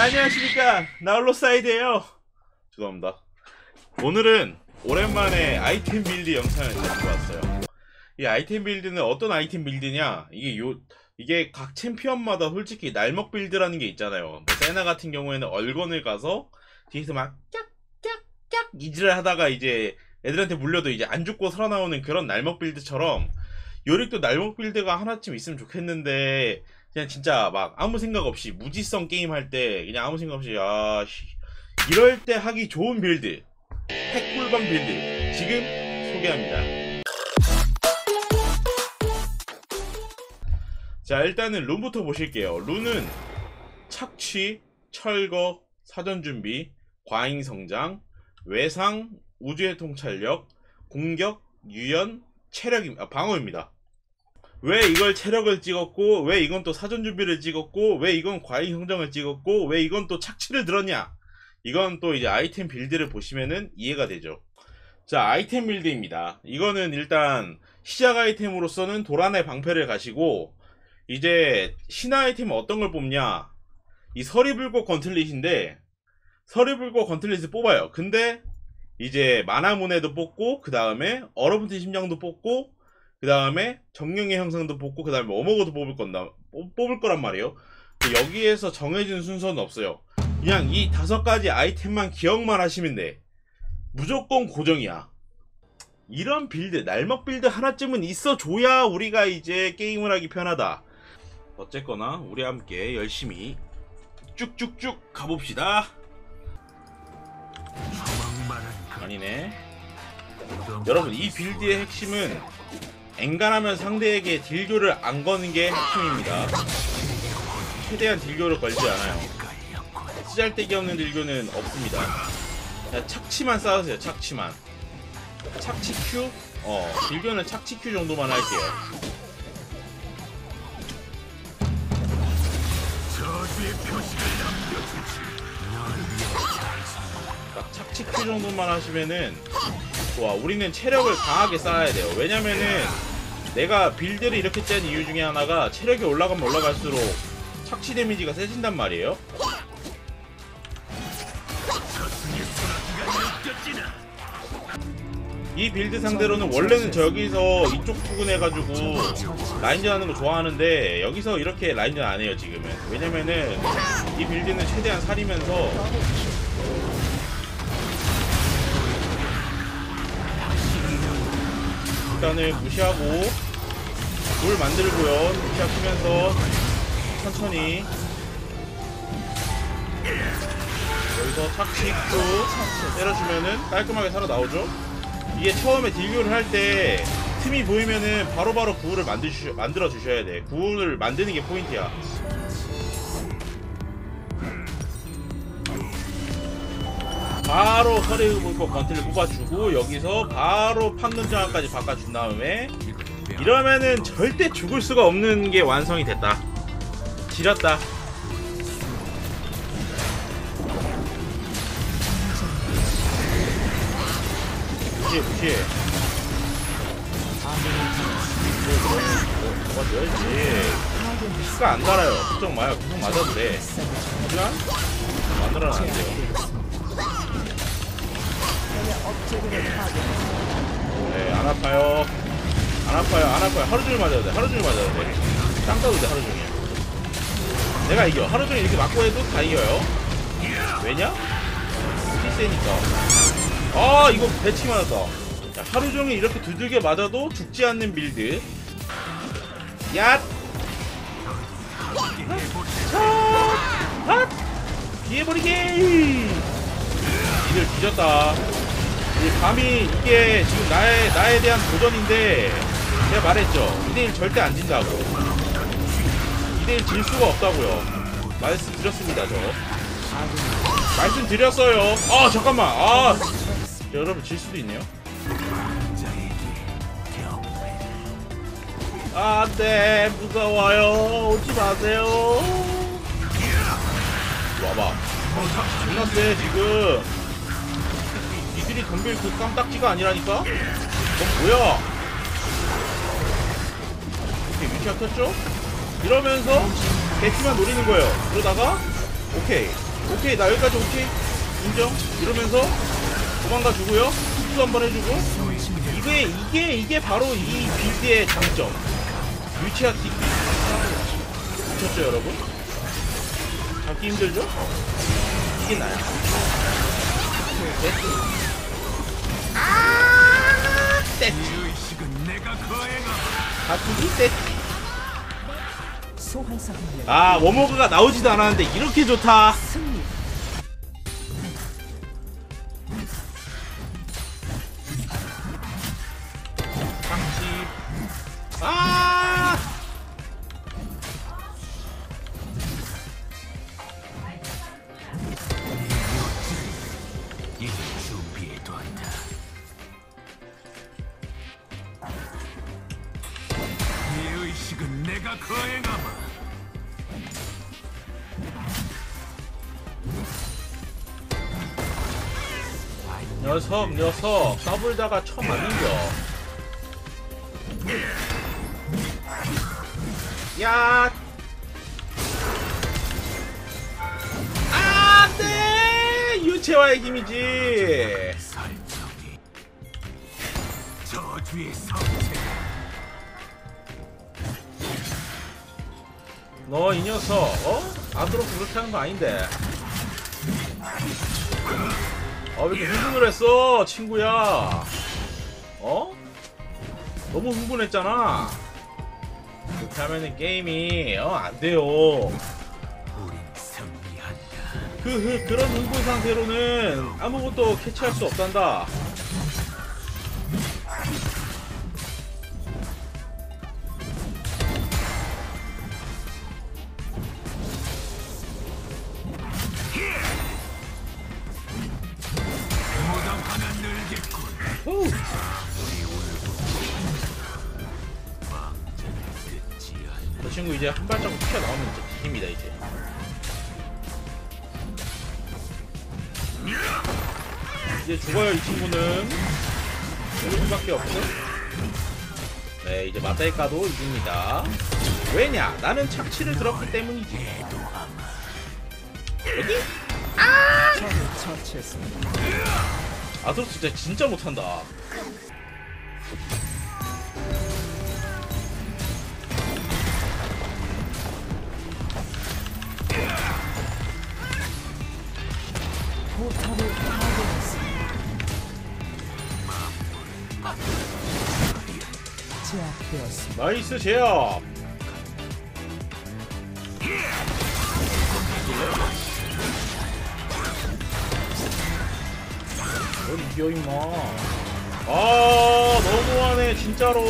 안녕하십니까, 나홀로사이드예요. 죄송합니다. 오늘은 오랜만에 아이템 빌드 영상을 가지고 왔어요. 이 아이템 빌드는 어떤 아이템 빌드냐, 이게 각 챔피언마다 솔직히 날먹 빌드라는 게 있잖아요. 뭐 세나 같은 경우에는 얼건을 가서 뒤에서 막 깍깍깍 이질을 하다가 이제 애들한테 물려도 이제 안 죽고 살아나오는 그런 날먹 빌드처럼 요릭도 날먹 빌드가 하나쯤 있으면 좋겠는데, 그냥 진짜 막 아무 생각 없이 무지성 게임 할 때 그냥 아무 생각 없이 이럴 때 하기 좋은 빌드, 핵꿀밤 빌드 지금 소개합니다. 자, 일단은 룬부터 보실게요. 룬은 착취, 철거, 사전준비, 과잉성장, 외상, 우주의 통찰력, 공격, 유연, 체력입니다. 방어입니다. 왜 이걸 체력을 찍었고, 왜 이건 또 사전준비를 찍었고, 왜 이건 과잉성장을 찍었고, 왜 이건 또 착취를 들었냐, 이건 또 이제 아이템 빌드를 보시면은 이해가 되죠. 자, 아이템 빌드입니다. 이거는 일단 시작 아이템으로서는 도란의 방패를 가시고, 이제 신화 아이템은 어떤 걸 뽑냐, 이 서리불꽃 건틀릿인데 서리불꽃 건틀릿을 뽑아요. 근데 이제 마나문에도 뽑고, 그 다음에 얼어붙은 심장도 뽑고, 그 다음에 정령의 형상도 뽑고, 그 다음에 어머거도 뽑을 거란 말이에요. 여기에서 정해진 순서는 없어요. 그냥 이 5가지 아이템만 기억만 하시면 돼. 무조건 고정이야. 이런 빌드, 날먹 빌드 하나쯤은 있어줘야 우리가 이제 게임을 하기 편하다. 어쨌거나 우리 함께 열심히 쭉쭉쭉 가봅시다. 아니네. 여러분, 이 빌드의 핵심은 엔간하면 상대에게 딜교를 안 거는 게 핵심입니다. 최대한 딜교를 걸지 않아요. 쓰잘데기 없는 딜교는 없습니다. 그냥 착취만 쌓으세요. 착취만. 착취 Q? 딜교는 착취 Q 정도만 할게요. 딱 착취 Q 정도만 하시면은 좋아. 우리는 체력을 강하게 쌓아야 돼요. 왜냐면은 내가 빌드를 이렇게 짠 이유 중에 하나가 체력이 올라가면 올라갈수록 착취 데미지가 세진단 말이에요. 이 빌드 상대로는 원래는 저기서 이쪽 부근해가지고 라인전 하는 거 좋아하는데, 여기서 이렇게 라인전 안 해요 지금은. 왜냐면은 이 빌드는 최대한 살이면서 일단은 무시하고 돌 만들고요. 무시하면서 천천히 여기서 착식도 때려주면은 깔끔하게 살아나오죠. 이게 처음에 딜교를 할 때 틈이 보이면은 바로바로 구울을 만들어주셔야 돼. 구울을 만드는 게 포인트야. 바로 서리불꽃 건틀을 뽑아주고, 여기서 바로 판금장화까지 바꿔준 다음에, 이러면은 절대 죽을 수가 없는 게 완성이 됐다. 지렸다. 무시해. 잡아줘야지. 피가 안 달아요. 걱정 마요. 계속 맞아도 돼. 하지만 마늘은 안 돼요. 네, 안 아파요. 안 아파요. 안 아파요. 하루 종일 맞아도 돼. 하루 종일 맞아도 돼. 땅 따도 돼. 하루 종일. 내가 이겨. 하루 종일 이렇게 맞고 해도 다 이겨요. 왜냐? 필세니까. 아, 이거 배치 맞았다. 자, 하루종일 이렇게 두들겨 맞아도 죽지 않는 빌드. 야! 핫! 피해버리게! 니들 뒤졌다. 이 감히 이게 지금 나에 대한 도전인데, 제가 말했죠. 2대1 절대 안 진다고. 2대1 질 수가 없다고요. 말씀드렸습니다, 저. 말씀드렸어요. 아, 잠깐만. 아! 여러분, 질 수도 있네요. 아, 네, 무서워요. 오지 마세요. 와봐. 존나 쎄, 지금. 니들이 덤빌 그 깜딱지가 아니라니까? 뭐야? 이렇게 위치가 켰죠? 이러면서 배치만 노리는 거예요. 그러다가 오케이 오케이, 나 여기까지 오케이 인정. 이러면서 도망가 주고요, 흡수 한번 해주고. 이게 바로 이 빌드의 장점, 유치한 킥. 미쳤죠 여러분? 잡기 힘들죠? 이게 나야. 아, 떼. 다투기 떼. 아, 워머그가 나오지도 않았는데 이렇게 좋다. 아! 이제 준비해두었다. 네 의식은 내가 거행하마. 녀석 더블다가 처음 아니겨. 야! 아, 네! 유채화의 힘이지! 너 이 녀석, 어? 아무렇게 그렇게 하는 거 아닌데. 아, 왜 이렇게 흥분을 했어, 친구야? 어? 너무 흥분했잖아. 그렇게 하면은 게임이 안 돼요. 그런 흥분 상태로는 아무것도 캐치할 수 없단다. 친구 이제 한 발자국 튀어나오면 이제 비깁니다. 이제 죽어요. 이 친구는 죽을 수밖에 없어. 네, 이제 맞다이까도 이깁니다. 왜냐? 나는 착취를 들었기 때문이지. 여기? 아! 아토스 진짜 못한다. 나이스 제압. 뭘 이겨 임마. 아, 너무하네 진짜로.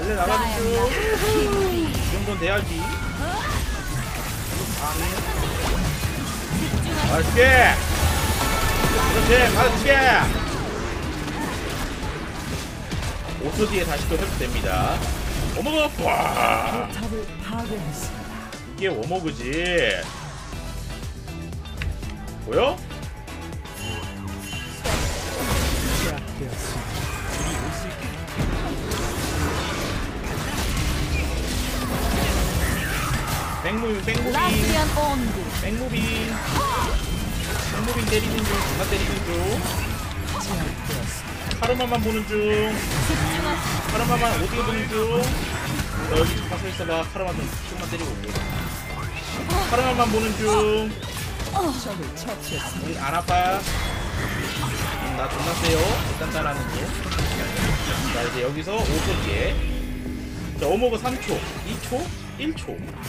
원래 나가주죠. 이 정도는 돼야지. 맛있게. 그렇지, 맛있게. 5초 뒤에 다시 또 회복됩니다. 워머그. 와, 이게 워머그지. 보여? 백무비 때리는 중, 누가 때리는 중. 카르마만 보는 중. 카르마만 어디에 보는 중. 너 여기 잠깐 서 있어봐. 카르마 좀 조금만 때리고 올게. 카르마만 보는 중. 우리 안 아파. 나 존나 세요. 일단 따라하는 게. 자, 이제 여기서 5초 뒤에. 자, 워머그 3초, 2초, 1초.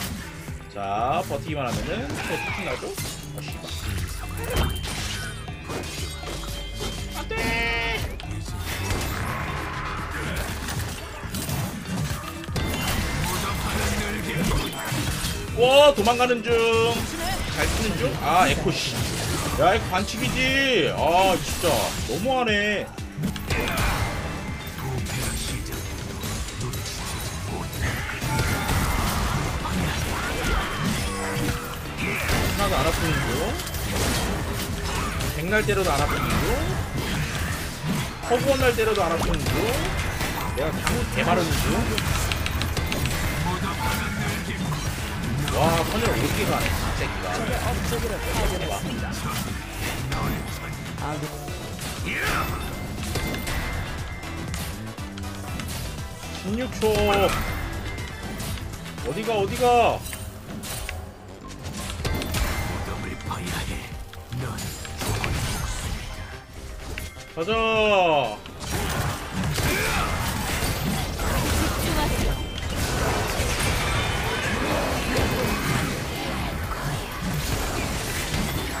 자, 버티기만 하면은 또 툭 나죠? 아, 씨발. 안 돼! 와, 도망가는 중. 잘 쓰는 중? 아, 에코 씨. 야, 이거 반칙이지. 아, 진짜. 너무하네. 하나도 안 아프는 중. 백날 때려도 안 아픈이고, 허구원 날 때려도 안 아픈이고, 내가 당구 개발은이고. 와, 커녕 어떻게 가네, 진짜. 아, 그. 16초. 어디가 어디가? 가자.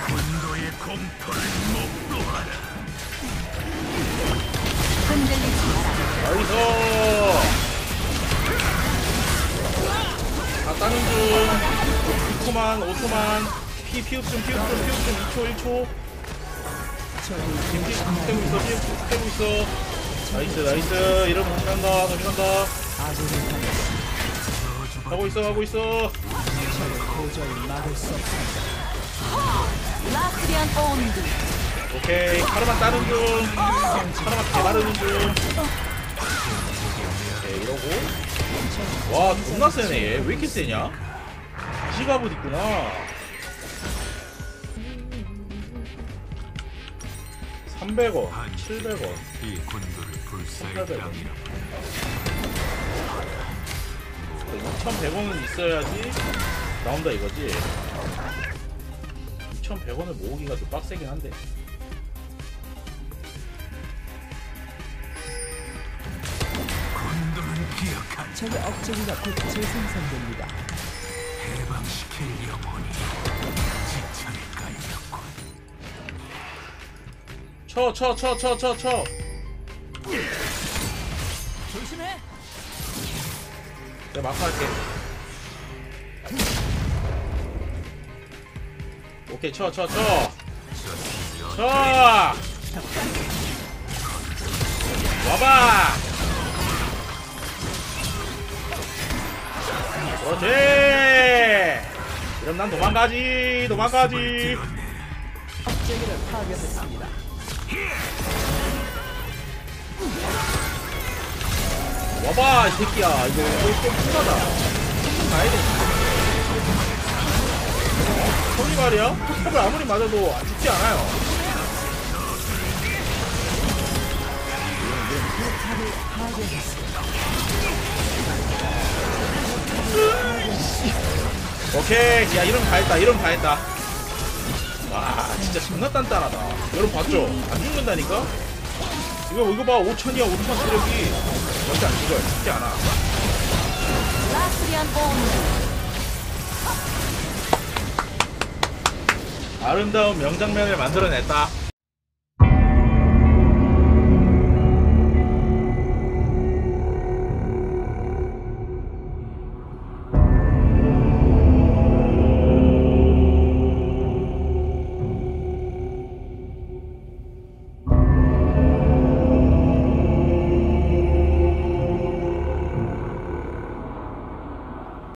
분노의 공포를 목도하라. 흔들리지 마라. 나이스. 다른 중 5초만 피읍 좀 2초 1초 김치 스태고 있어. 나이스 이러면 도망간다 하고 있어. 오케이 카르마 따른 중 개바르는 중. 오케이 이러고. 와 존나 세네. 얘 왜 이렇게 세냐? 시가봇 있구나. $300, $700. 이 군도를 불살이라고. 2,100원은 있어야지 나온다 이거지. 2,100원을 모으기가 좀 빡세긴 한데. 적의 억제기가 곧 재생산됩니다. 해방시킬 영혼이 지천에 깔렸군. 쳐. 조심해. 내가 마크할게. 오케이 쳐. 와봐. 그렇지! 그럼 난 도망가지! 억제기를 파괴했습니다. 와봐, 이 새끼야. 이거 끔찍하다. 가야 돼. 손이 말이야? 톱을 아무리 맞아도 죽지 않아요. 오케이, 야 이러면 다 했다. 와 진짜 존나 단단하다. 여러분 봤죠? 안 죽는다니까? 이거 봐 5,000 체력이 절대 안 죽어요. 죽지 않아. 아름다운 명장면을 만들어냈다.